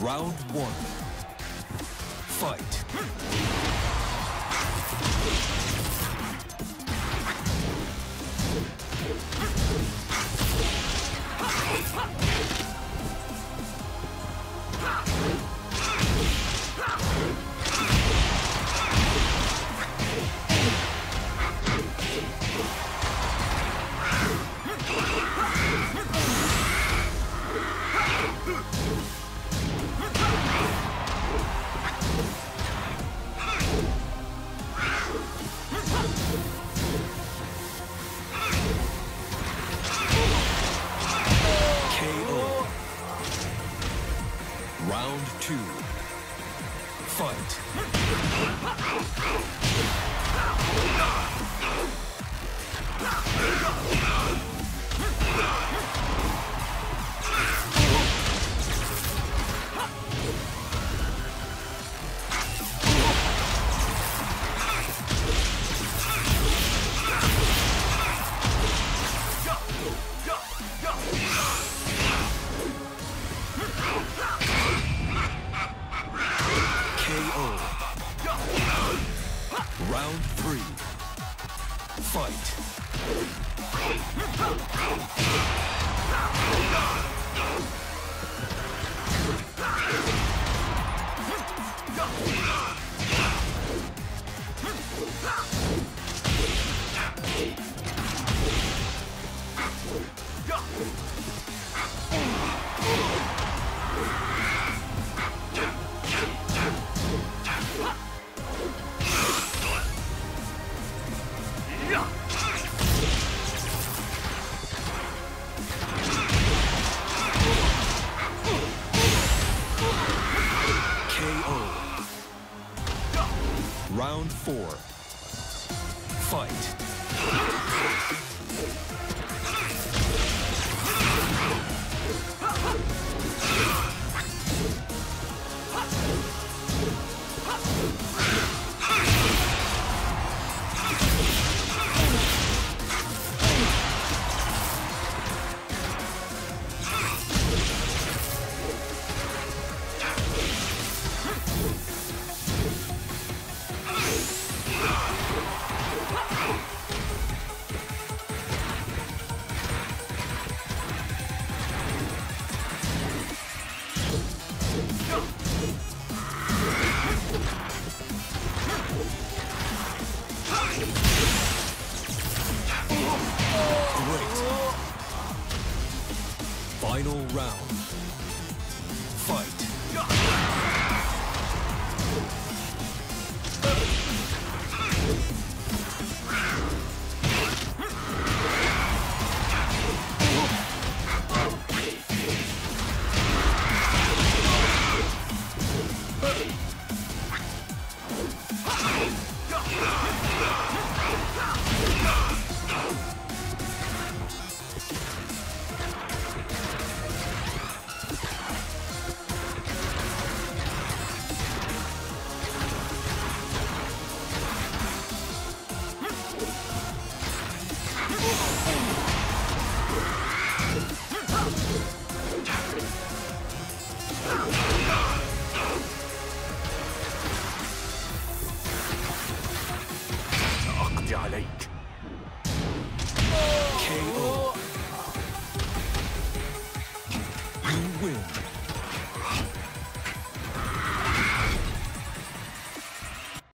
Round one. Fight. Round two. Fight. Round three. Fight. Round four. Fight. Final round. KO. You win.